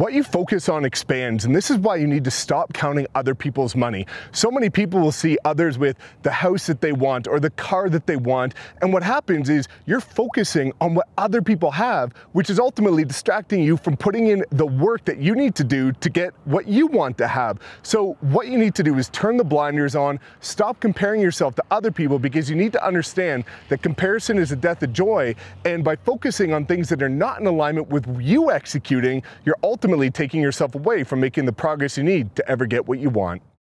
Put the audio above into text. What you focus on expands, and this is why you need to stop counting other people's money. So many people will see others with the house that they want or the car that they want, and what happens is you're focusing on what other people have, which is ultimately distracting you from putting in the work that you need to do to get what you want to have. So what you need to do is turn the blinders on, stop comparing yourself to other people, because you need to understand that comparison is the death of joy, and by focusing on things that are not in alignment with you executing, you're ultimately taking yourself away from making the progress you need to ever get what you want.